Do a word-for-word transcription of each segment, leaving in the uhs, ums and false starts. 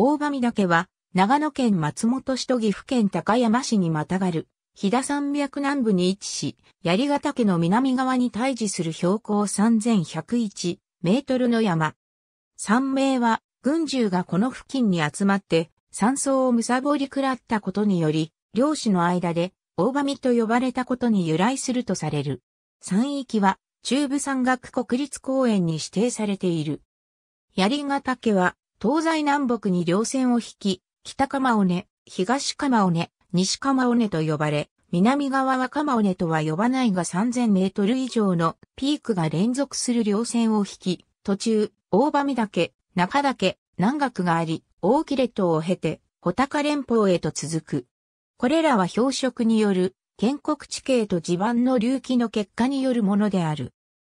大神岳は、長野県松本市と岐阜県高山市にまたがる、飛騨山脈南部に位置し、槍ヶ岳の南側に対峙する標高さんぜんひゃくいちメートルの山。山名は、軍獣がこの付近に集まって、山荘を貪り食らったことにより、猟師の間で、大神と呼ばれたことに由来するとされる。山域は、中部山岳国立公園に指定されている。槍ヶ岳は、東西南北に稜線を引き、北鎌尾根、東鎌尾根、西鎌尾根と呼ばれ、南側は鎌尾根とは呼ばないがさんぜんメートル以上のピークが連続する稜線を引き、途中、大神岳、中岳、南岳があり、大木列島を経て、穂高連峰へと続く。これらは漂食による、建国地形と地盤の隆起の結果によるものである。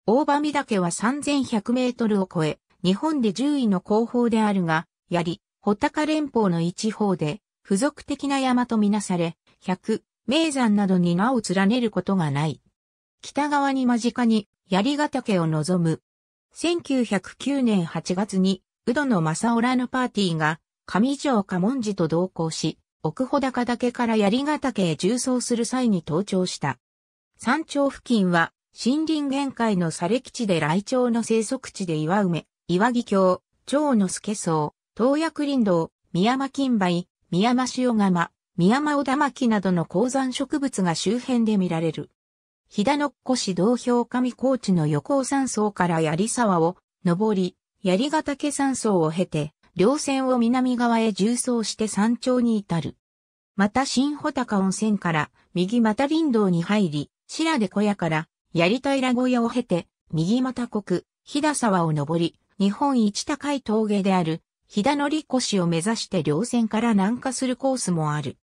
大神岳はさんぜんひゃくメートルを超え、日本でじゅういの高峰であるが、槍、穂高連峰の一方で、付属的な山とみなされ、百、名山などに名を連ねることがない。北側に間近に、槍ヶ岳を望む。せんきゅうひゃくきゅうねんはちがつに、鵜殿正男らのパーティーが、上条嘉門次と同行し、奥穂高岳から槍ヶ岳へ縦走する際に登頂した。山頂付近は森林限界の砂礫地でライチョウの生息地で岩梅、岩木峡、蝶の助草、洞爺林道、ミヤマキンバイ、ミヤマシオガマ、ミヤマオダマキなどの高山植物が周辺で見られる。飛騨の越道標上高地の横尾山荘から槍沢を登り、槍ヶ岳山荘を経て、稜線を南側へ縦走して山頂に至る。また新穂高温泉から右又林道に入り、白出小屋から槍平小屋を経て、右又国、飛騨沢を登り、日本一高い峠である、飛騨乗越を目指して稜線から南下するコースもある。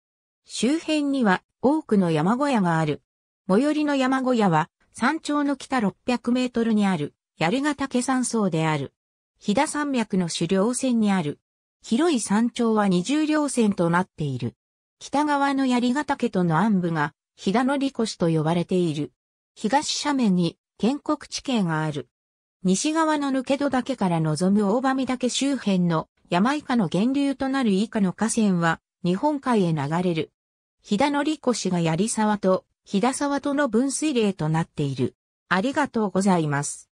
周辺には多くの山小屋がある。最寄りの山小屋は、山頂の北ろっぴゃくメートルにある、槍ヶ岳山荘である。飛騨山脈の主稜線にある。広い山頂は二重稜線となっている。北側の槍ヶ岳との暗部が、飛騨乗越と呼ばれている。東斜面に、建国地形がある。西側の抜戸岳から望む大神岳周辺の、山以下の源流となる以下の河川は、日本海へ流れる。飛騨乗越が槍沢と、飛騨沢との分水嶺となっている。ありがとうございます。